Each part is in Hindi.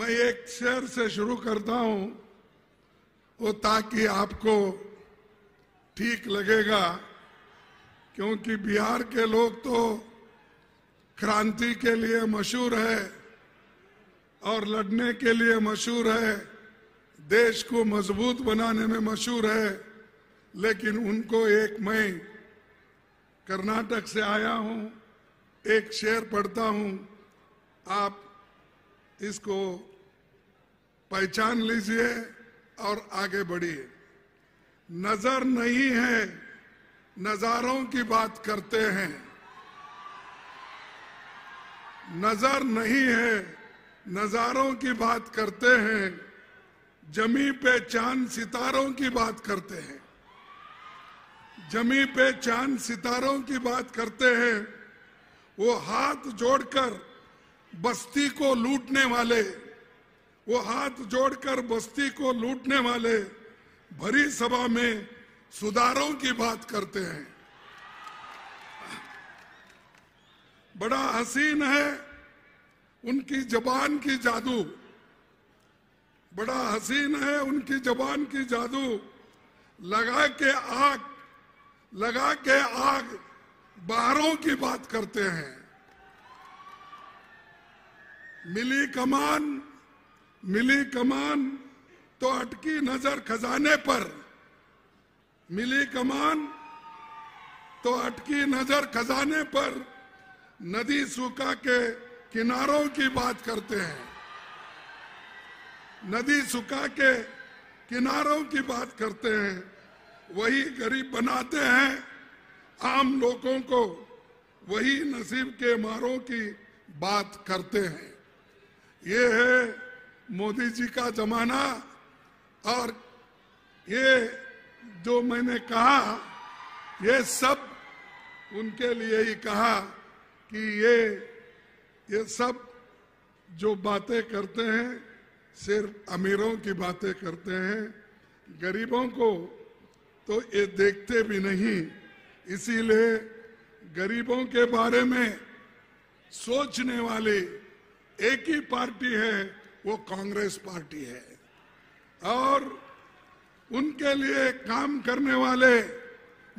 मैं एक शेर से शुरू करता हूं वो ताकि आपको ठीक लगेगा, क्योंकि बिहार के लोग तो क्रांति के लिए मशहूर है और लड़ने के लिए मशहूर है, देश को मजबूत बनाने में मशहूर है, लेकिन उनको एक मैं कर्नाटक से आया हूं, एक शेर पढ़ता हूं, आप इसको पहचान लीजिए और आगे बढ़िए। नजर नहीं है, नजारों की बात करते हैं। नजर नहीं है, नजारों की बात करते हैं, जमी पे चांद सितारों की बात करते हैं। जमी पे चांद सितारों की बात करते हैं, वो हाथ जोड़कर बस्ती को लूटने वाले, वो हाथ जोड़कर बस्ती को लूटने वाले भरी सभा में सुधारों की बात करते हैं। बड़ा हसीन है उनकी जबान की जादू, बड़ा हसीन है उनकी जबान की जादू, लगा के आग बहारों की बात करते हैं। मिली कमान तो अटकी नजर खजाने पर, मिली कमान तो अटकी नजर खजाने पर, नदी सूखा के किनारों की बात करते हैं। नदी सूखा के किनारों की बात करते हैं, वही गरीब बनाते हैं आम लोगों को, वही नसीब के मारों की बात करते हैं। ये है मोदी जी का जमाना। और ये जो मैंने कहा ये सब उनके लिए ही कहा कि ये सब जो बातें करते हैं सिर्फ अमीरों की बातें करते हैं, गरीबों को तो ये देखते भी नहीं। इसीलिए गरीबों के बारे में सोचने वाली एक ही पार्टी है, वो कांग्रेस पार्टी है। और उनके लिए काम करने वाले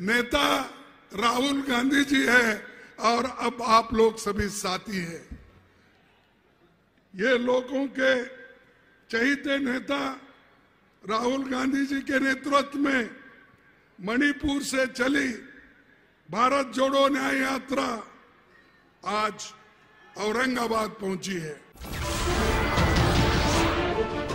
नेता राहुल गांधी जी है और अब आप लोग सभी साथी हैं। ये लोगों के चहीते नेता राहुल गांधी जी के नेतृत्व में मणिपुर से चली भारत जोड़ो न्याय यात्रा आज औरंगाबाद पहुंची है।